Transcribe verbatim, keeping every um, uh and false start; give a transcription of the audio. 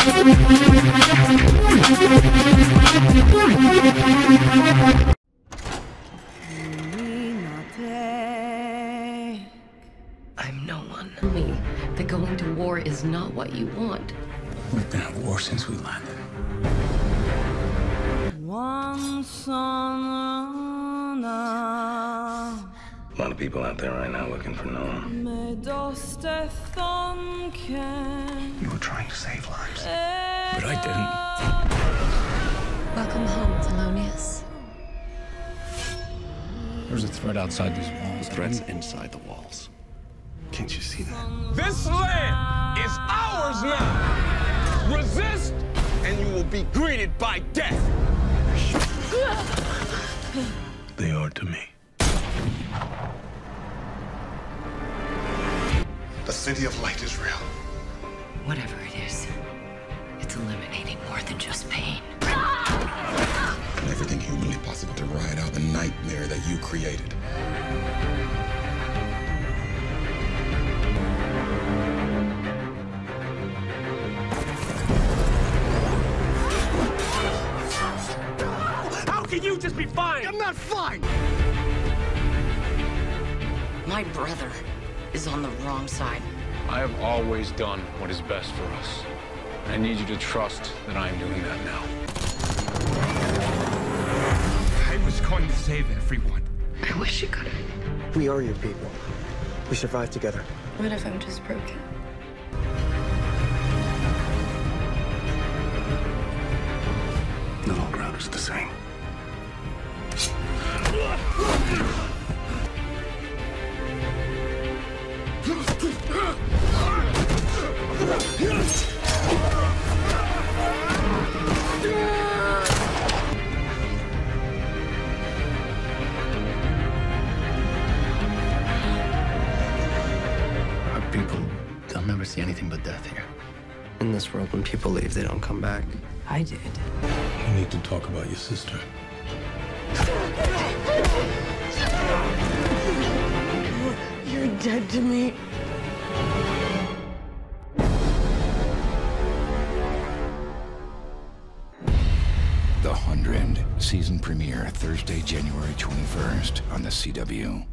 I'm no one. Tell me that going to war is not what you want. We've been at war since we landed. Once on a... a lot of people out there right now looking for no one. You were trying to save lives, but I didn't. Welcome home, Thelonious. There's a threat outside these walls. Threats inside the walls. Can't you see that? This land is ours now! Resist, and you will be greeted by death! They are to me. The City of Light is real. Whatever it is, it's eliminating more than just pain. Everything humanly possible to ride out the nightmare that you created. Can you just be fine? I'm not fine! My brother is on the wrong side. I have always done what is best for us. I need you to trust that I am doing that now. I was going to save everyone. I wish you could have. We are your people. We survived together. What if I'm just broken? Not all ground is the same. Our people, they'll never see anything but death here. In this world, when people leave, they don't come back. I did. You need to talk about your sister. You're dead to me. The one hundred, season premiere Thursday, January twenty-first on The C W.